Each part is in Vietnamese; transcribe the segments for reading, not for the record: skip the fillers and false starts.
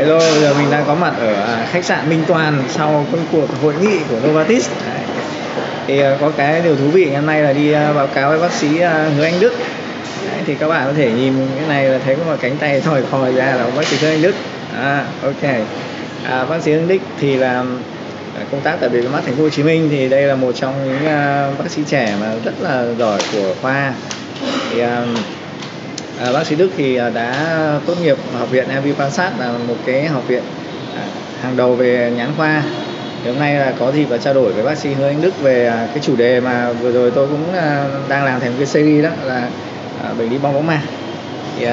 Hello, bây giờ mình đang có mặt ở khách sạn Minh Toàn sau công cuộc hội nghị của Novartis. Thì có cái điều thú vị ngày hôm nay là đi báo cáo với bác sĩ Hứa Anh Đức. Thì các bạn có thể nhìn cái này là thấy có một cánh tay thòi khòi ra là bác sĩ Hứa Anh Đức. Bác sĩ Hứa Anh Đức thì là công tác tại Bệnh viện Mắt Thành phố Hồ Chí Minh, thì đây là một trong những bác sĩ trẻ mà rất là giỏi của khoa. Thì bác sĩ Đức thì đã tốt nghiệp Học viện MV Pansad, là một cái học viện hàng đầu về nhãn khoa. Thì hôm nay là có dịp và trao đổi với bác sĩ Hứa Anh Đức về cái chủ đề mà vừa rồi tôi cũng đang làm thành cái series, đó là bệnh lý bong võng mạc. Thì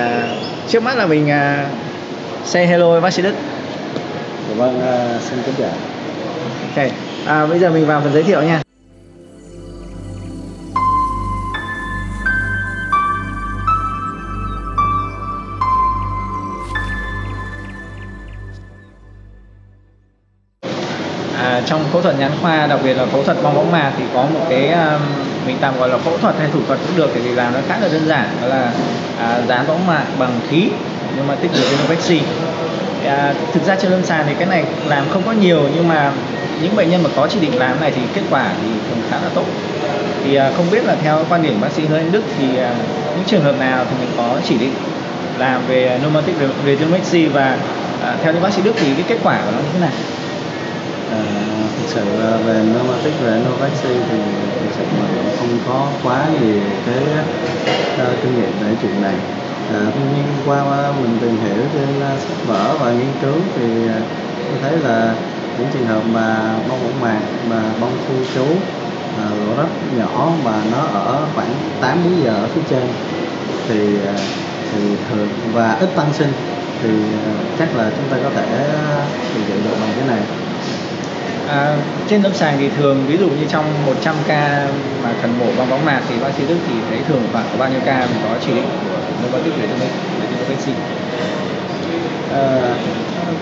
trước mắt là mình say hello với bác sĩ Đức. Vâng, xin kính chào. Ok, bây giờ mình vào phần giới thiệu nha. Trong phẫu thuật nhãn khoa, đặc biệt là phẫu thuật bong võng mạc, thì có một cái mình tạm gọi là phẫu thuật hay thủ thuật cũng được, thì làm nó khá là đơn giản, đó là dán võng mạc bằng khí pneumatic retinopexy. Thực ra trên lâm sàng thì cái này làm không có nhiều, nhưng mà những bệnh nhân mà có chỉ định làm này thì kết quả thì cũng khá là tốt. Thì không biết là theo quan điểm bác sĩ Hứa Anh Đức thì những trường hợp nào thì mình có chỉ định làm về pneumatic retinopexy, và theo như bác sĩ Đức thì cái kết quả của nó như thế nào? Thực sự về pneumatic retinopexy thì thực sự mình không có quá gì cái kinh nghiệm về chuyện này. Tuy nhiên qua mình tìm hiểu trên sách vở và nghiên cứu thì tôi thấy là những trường hợp mà bong võng mạc và bong khu trú rất nhỏ và nó ở khoảng 8-9 giờ ở phía trên thì thường và ít tăng sinh, thì chắc là chúng ta có thể điều trị được bằng cái này. Trên lâm sàng thì thường, ví dụ như trong 100 ca mà cần mổ bong võng mạc thì bác sĩ Đức thì thấy thường khoảng có bao nhiêu ca mình có chỉ định của pneumatic retinopexy?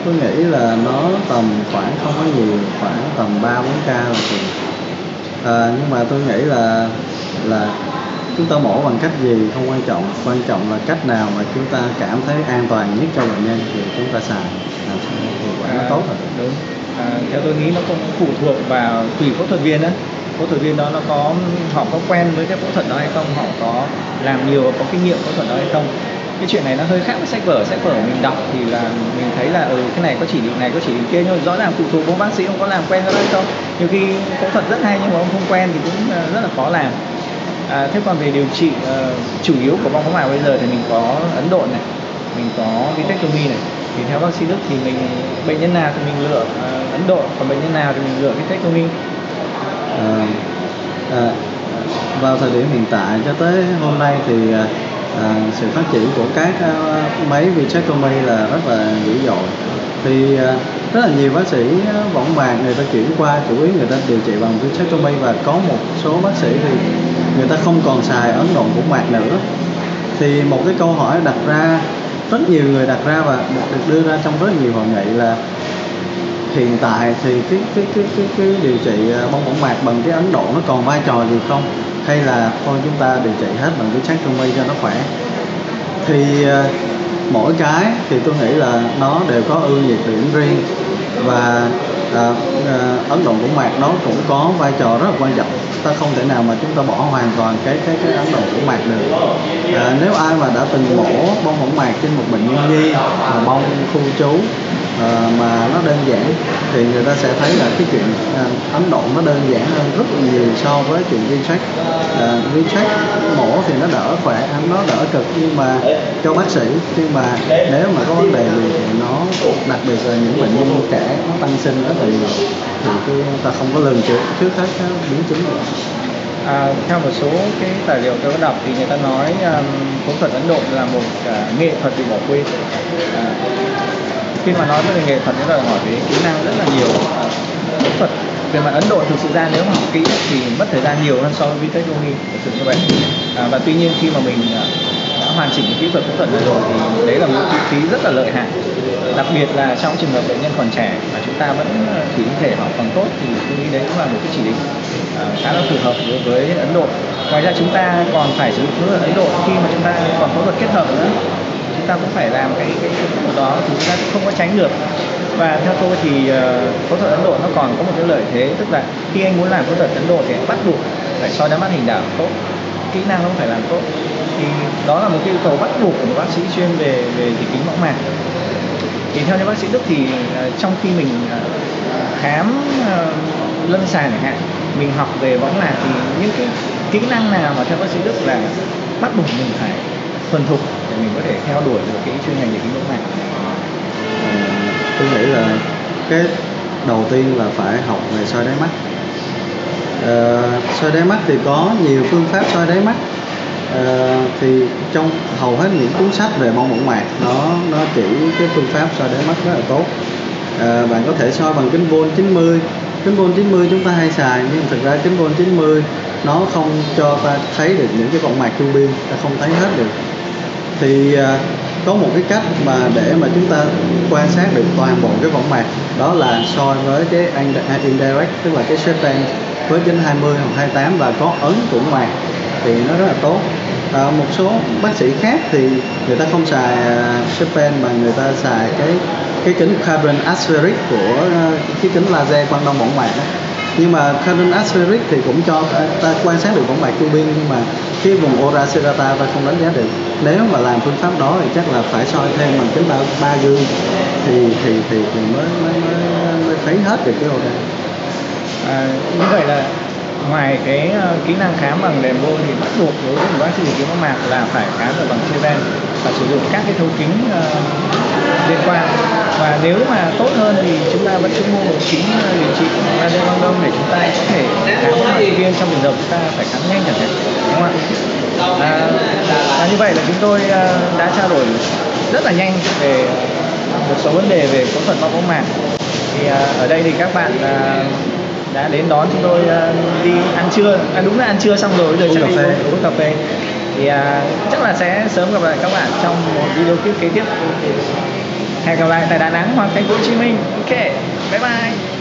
Tôi nghĩ là nó tầm khoảng không có nhiều, khoảng tầm 3-4 ca là thường. Nhưng mà tôi nghĩ là chúng ta mổ bằng cách gì không quan trọng, quan trọng là cách nào mà chúng ta cảm thấy an toàn nhất cho bệnh nhân thì chúng ta xài, làm sao hiệu quả nó tốt rồi. Đúng. Theo tôi nghĩ nó cũng phụ thuộc vào tùy phẫu thuật viên đó. Phẫu thuật viên đó nó có, họ có quen với cái phẫu thuật đó hay không, họ có làm nhiều và có kinh nghiệm phẫu thuật đó hay không. Cái chuyện này nó hơi khác với sách vở. Sách vở mình đọc thì là mình thấy là cái này có chỉ định này, có chỉ định kia, nhưng rõ ràng phụ thuộc vào bác sĩ ông có làm quen với đó hay không. Nhiều khi phẫu thuật rất hay nhưng mà ông không quen thì cũng rất là khó làm. Thế còn về điều trị chủ yếu của bong võng mạc bây giờ thì mình có ấn độn này, mình có vitrectomy này. Thì theo bác sĩ Đức thì mình, bệnh nhân nào thì mình lựa ấn độ, còn bệnh nhân nào thì mình lựa vitrectomy? Vào thời điểm hiện tại cho tới hôm nay thì sự phát triển của các máy vitrectomy là rất là dữ dội. Thì rất là nhiều bác sĩ võng mạc người ta chuyển qua, chủ yếu người ta điều trị bằng vitrectomy, và có một số bác sĩ thì người ta không còn xài ấn độn võng mạc nữa. Thì một cái câu hỏi đặt ra, rất nhiều người đặt ra và được đưa ra trong rất nhiều hội nghị là hiện tại thì cái điều trị bong võng mạc bằng cái ấn độ nó còn vai trò gì không, hay là thôi chúng ta điều trị hết bằng cái vitrectomy cho nó khỏe. Thì mỗi cái thì tôi nghĩ là nó đều có ưu nhược điểm riêng, và ấn độ võng mạc nó cũng có vai trò rất là quan trọng. Ta không thể nào mà chúng ta bỏ hoàn toàn cái ấn độ võng mạc được. Nếu ai mà đã từng mổ bong võng mạc trên một bệnh nhân nhi mà bong khu trú mà nó đơn giản thì người ta sẽ thấy là cái chuyện ấn độ nó đơn giản hơn rất là nhiều so với chuyện vitrect. Vitrect mổ thì nó đỡ khỏe, nó đỡ cực nhưng mà cho bác sĩ, nhưng mà nếu mà có vấn đề gì thì nó, đặc biệt là những bệnh nhân trẻ nó tăng sinh đó thì ta không có lường trước hết các biến chứng nữa. Theo một số cái tài liệu tôi có đọc thì người ta nói phẫu thuật ấn độ là một nghệ thuật bị bỏ quên. Khi mà nói về nghệ thuật, nó đòi hỏi về kỹ năng rất là nhiều. Phẫu thuật về mặt ấn độ thực sự ra nếu mà học kỹ thì mất thời gian nhiều hơn so với vitrectomy, thực sự như vậy. Và tuy nhiên khi mà mình đã hoàn chỉnh kỹ thuật phẫu thuật ấn độ thì đấy là một kỹ thuật rất là lợi hại, đặc biệt là trong trường hợp bệnh nhân còn trẻ mà chúng ta vẫn thủy tinh thể họ còn tốt, thì tôi nghĩ đấy cũng là một cái chỉ định khá là phù hợp đối với ấn độ. Ngoài ra chúng ta còn phải sử dụng phẫu thuật ấn độ khi mà chúng ta còn phẫu thuật kết hợp nữa. chúng ta cũng phải làm cái đó, chúng ta cũng không có tránh được. Và theo tôi thì phẫu thuật Ấn Độ nó còn có một cái lợi thế, tức là khi anh muốn làm phẫu thuật Ấn Độ thì bắt buộc phải soi đáy mắt hình đảo tốt, kỹ năng nó phải làm tốt, thì đó là một cái yêu cầu bắt buộc của bác sĩ chuyên về thị kính võng mạc. Thì theo như bác sĩ Đức thì trong khi mình khám lâm sàng chẳng hạn, mình học về võng mạc thì những cái kỹ năng nào mà theo bác sĩ Đức là bắt buộc mình phải thuần thục để mình có thể theo đuổi được cái chuyên ngành về kính võng mạc? Tôi nghĩ là cái đầu tiên là phải học về soi đáy mắt. Soi đáy mắt thì có nhiều phương pháp soi đáy mắt. Thì trong hầu hết những cuốn sách về mong võng mạc nó chỉ cái phương pháp soi đáy mắt rất là tốt. Bạn có thể soi bằng kính VON 90. Kính VON 90 chúng ta hay xài, nhưng thực ra kính VON 90 nó không cho ta thấy được những cái võng mạc chu biên, ta không thấy hết được. Thì có một cái cách mà để mà chúng ta quan sát được toàn bộ cái võng mạc, đó là soi với cái indirect, tức là cái Shepen với kính 20 hoặc 28 và có ấn cũng mạc thì nó rất là tốt. Một số bác sĩ khác thì người ta không xài Shepen mà người ta xài cái kính Carbon Aspheric của cái kính laser quang đông võng mạc đó. Nhưng mà Carbon Aspheric thì cũng cho ta quan sát được võng mạc chu biên, nhưng mà cái vùng Ora Serrata ta không đánh giá được. Nếu mà làm phương pháp đó thì chắc là phải soi thêm bằng kính 3 gương thì mới thấy hết được cái Ora. Như vậy là ngoài cái kỹ năng khám bằng đèn vô thì bắt buộc đối với bác sĩ thị kính võng mạc là phải khám được bằng Shepen và sử dụng các cái thấu kính liên quan. Và nếu mà tốt hơn thì chúng ta vẫn cứ mua một kính điều trị laser quang đông để chúng ta có thể khám bệnh viên trong trường hợp chúng ta phải khám nhanh chẳng hạn, đúng không ạ? Như vậy là chúng tôi đã trao đổi rất là nhanh về một số vấn đề về phẫu thuật mong võng mạc. Thì ở đây thì các bạn đã đến đón chúng tôi đi ăn trưa, đúng là ăn trưa xong rồi bây giờ chắc đi uống cà phê. Thì chắc là sẽ sớm gặp lại các bạn trong một video clip kế tiếp. Hẹn gặp lại tại Đà Nẵng hoặc thành phố Hồ Chí Minh. Ok, bye bye.